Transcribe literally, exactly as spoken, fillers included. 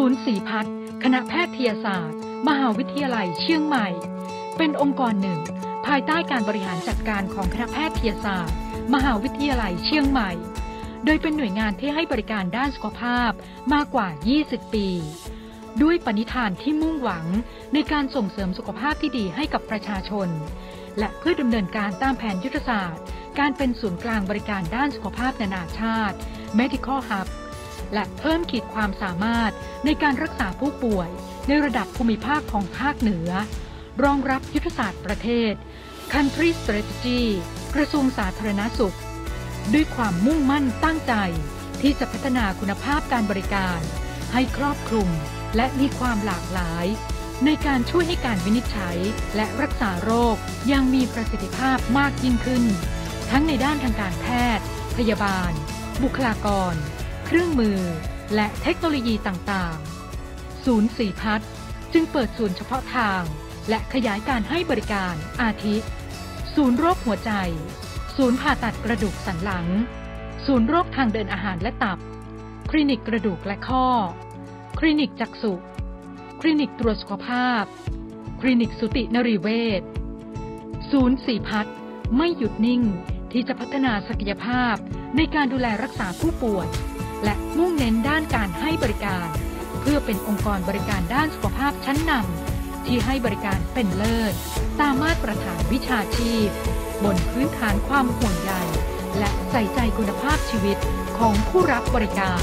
ศูนย์ศรีพัฒน์คณะแพทยศาสตร์มหาวิทยาลัยเชียงใหม่เป็นองค์กรหนึ่งภายใต้การบริหารจัดการของคณะแพทยศาสตร์มหาวิทยาลัยเชียงใหม่โดยเป็นหน่วยงานที่ให้บริการด้านสุขภาพมากกว่ายี่สิบปีด้วยปณิธานที่มุ่งหวังในการส่งเสริมสุขภาพที่ดีให้กับประชาชนและเพื่อดำเนินการตามแผนยุทธศาสตร์การเป็นศูนย์กลางบริการด้านสุขภาพนานาชาติ Medical Hub และเพิ่มขีดความสามารถในการรักษาผู้ป่วยในระดับภูมิภาคของภาคเหนือรองรับยุทธศาสตร์ประเทศ Country Strategy กระทรวงสาธารณสุขด้วยความมุ่งมั่นตั้งใจที่จะพัฒนาคุณภาพการบริการให้ครอบคลุมและมีความหลากหลายในการช่วยให้การวินิจฉัยและรักษาโรคยังมีประสิทธิภาพมากยิ่งขึ้นทั้งในด้านทางการแพทย์พยาบาลบุคลากรเครื่องมือและเทคโนโลยีต่างๆศูนย์ศรีพัฒน์จึงเปิดศูนย์เฉพาะทางและขยายการให้บริการอาทิศูนย์โรคหัวใจศูนย์ผ่าตัดกระดูกสันหลังศูนย์โรคทางเดินอาหารและตับคลินิกกระดูกและข้อคลินิกจักษุคลินิกตรวจสุขภาพคลินิกสุตินรีเวชศูนย์ศรีพัฒน์ไม่หยุดนิ่งที่จะพัฒนาศักยภาพในการดูแลรักษาผู้ป่วยและมุ่งเน้นด้านการให้บริการเพื่อเป็นองค์กรบริการด้านสุขภาพชั้นนำที่ให้บริการเป็นเลิศตามมาตรฐานวิชาชีพบนพื้นฐานความห่วงใยและใส่ใจคุณภาพชีวิตของผู้รับบริการ